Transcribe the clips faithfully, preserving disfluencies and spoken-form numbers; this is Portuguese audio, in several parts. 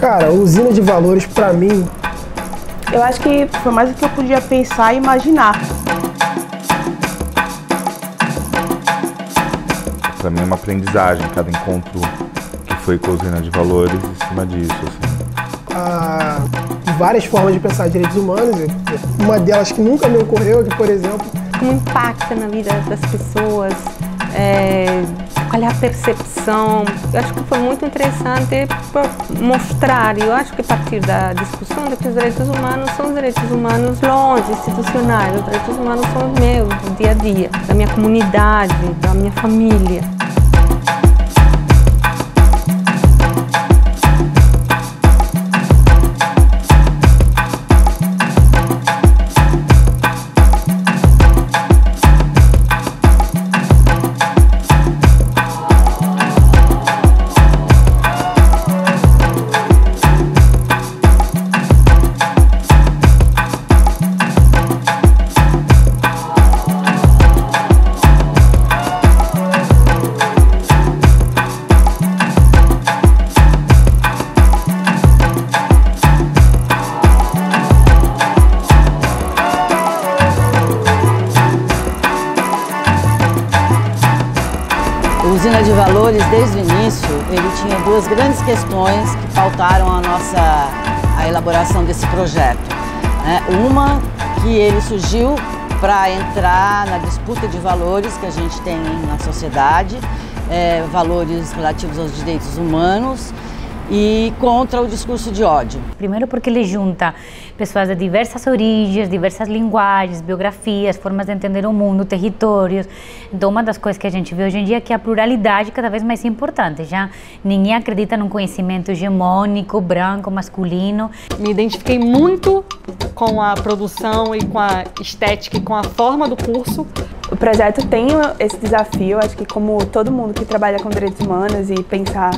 Cara, Usina de Valores, pra mim... Eu acho que foi mais o que eu podia pensar e imaginar. Pra mim é uma aprendizagem, cada encontro que foi com a Usina de Valores em cima disso, assim. Ah, várias formas de pensar direitos humanos. Uma delas que nunca me ocorreu, que, por exemplo... Como impacta na vida das pessoas, é, qual é a percepção. Eu acho que foi muito interessante mostrar, e eu acho que a partir da discussão, de que os direitos humanos são os direitos humanos longe, institucionais, os direitos humanos são os meus, do dia a dia, da minha comunidade, da minha família. Usina de Valores, desde o início, ele tinha duas grandes questões que pautaram a nossa a elaboração desse projeto. Uma, que ele surgiu para entrar na disputa de valores que a gente tem na sociedade, é, valores relativos aos direitos humanos e contra o discurso de ódio. Primeiro porque ele junta pessoas de diversas origens, diversas linguagens, biografias, formas de entender o mundo, territórios. Então, uma das coisas que a gente vê hoje em dia é que a pluralidade é cada vez mais importante. Já ninguém acredita num conhecimento hegemônico, branco, masculino. Me identifiquei muito com a produção e com a estética e com a forma do curso. O projeto tem esse desafio, acho que como todo mundo que trabalha com direitos humanos e pensar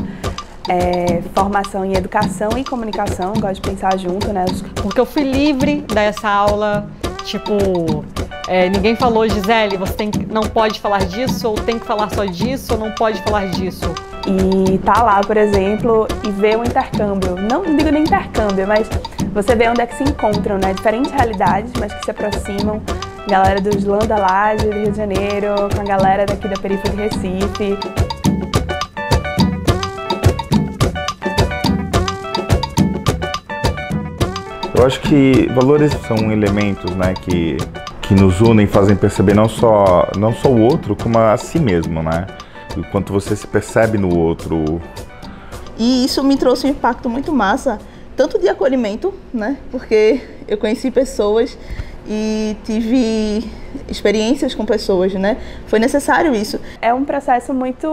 É, formação em educação e comunicação, gosto de pensar junto, né? Porque eu fui livre dessa aula, tipo, é, ninguém falou, Gisele, você tem que, não pode falar disso, ou tem que falar só disso, ou não pode falar disso. E tá lá, por exemplo, e ver o intercâmbio, não digo nem intercâmbio, mas você vê onde é que se encontram, né? Diferentes realidades, mas que se aproximam. Galera do Islândia lá, do Rio de Janeiro, com a galera daqui da periferia de Recife. Eu acho que valores são elementos, né, que, que nos unem, fazem perceber não só, não só o outro, como a si mesmo, né? O quanto você se percebe no outro. E isso me trouxe um impacto muito massa, tanto de acolhimento, né? Porque eu conheci pessoas e tive experiências com pessoas, né? Foi necessário isso. É um processo muito...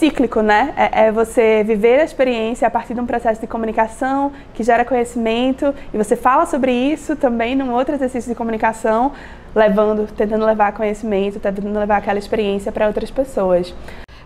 cíclico, né? É, é você viver a experiência a partir de um processo de comunicação que gera conhecimento e você fala sobre isso também num outro exercício de comunicação, levando, tentando levar conhecimento, tentando levar aquela experiência para outras pessoas.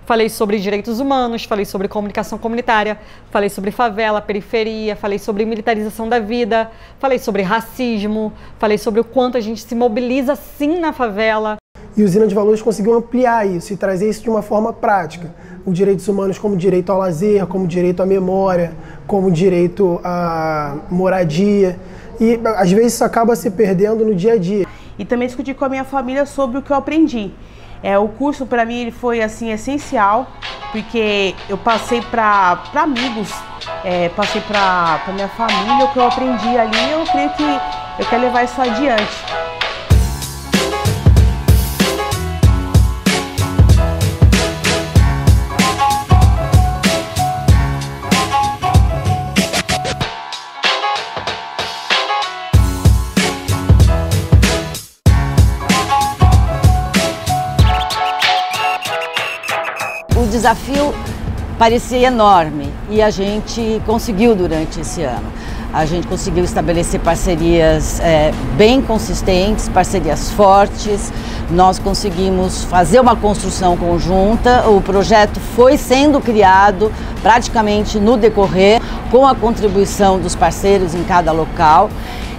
Falei sobre direitos humanos, falei sobre comunicação comunitária, falei sobre favela, periferia, falei sobre militarização da vida, falei sobre racismo, falei sobre o quanto a gente se mobiliza sim na favela. E Usina de Valores conseguiu ampliar isso e trazer isso de uma forma prática. Os direitos humanos como direito ao lazer, como direito à memória, como direito à moradia. E às vezes isso acaba se perdendo no dia a dia. E também discuti com a minha família sobre o que eu aprendi. É, o curso para mim ele foi assim essencial, porque eu passei para amigos, é, passei para a minha família o que eu aprendi ali e eu creio que eu quero levar isso adiante. O desafio parecia enorme e a gente conseguiu durante esse ano. A gente conseguiu estabelecer parcerias é, bem consistentes, parcerias fortes. Nós conseguimos fazer uma construção conjunta. O projeto foi sendo criado praticamente no decorrer, com a contribuição dos parceiros em cada local.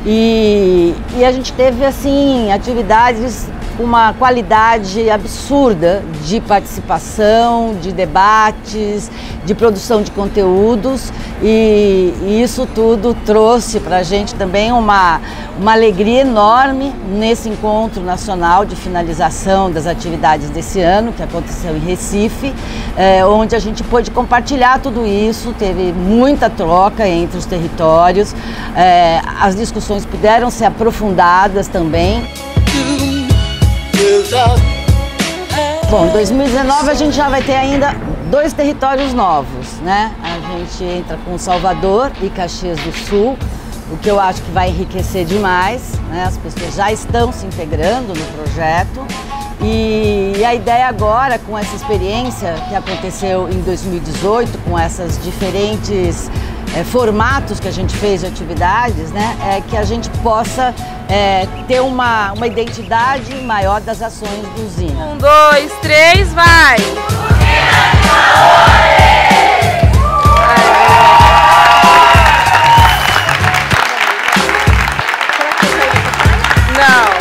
E, e a gente teve, assim, atividades com uma qualidade absurda de participação, de debates, de produção de conteúdos, e, e isso tudo trouxe para a gente também uma, uma alegria enorme nesse encontro nacional de finalização das atividades desse ano, que aconteceu em Recife, é, onde a gente pôde compartilhar tudo isso, teve muita troca entre os territórios, é, as discussões puderam ser aprofundadas também. Bom, em dois mil e dezenove a gente já vai ter ainda dois territórios novos, né? A gente entra com Salvador e Caxias do Sul, o que eu acho que vai enriquecer demais, né? As pessoas já estão se integrando no projeto. E a ideia agora, com essa experiência que aconteceu em dois mil e dezoito, com essas diferentes é, formatos que a gente fez de atividades, né, é que a gente possa é, ter uma, uma identidade maior das ações do Usina. Um, dois, três, vai! Não!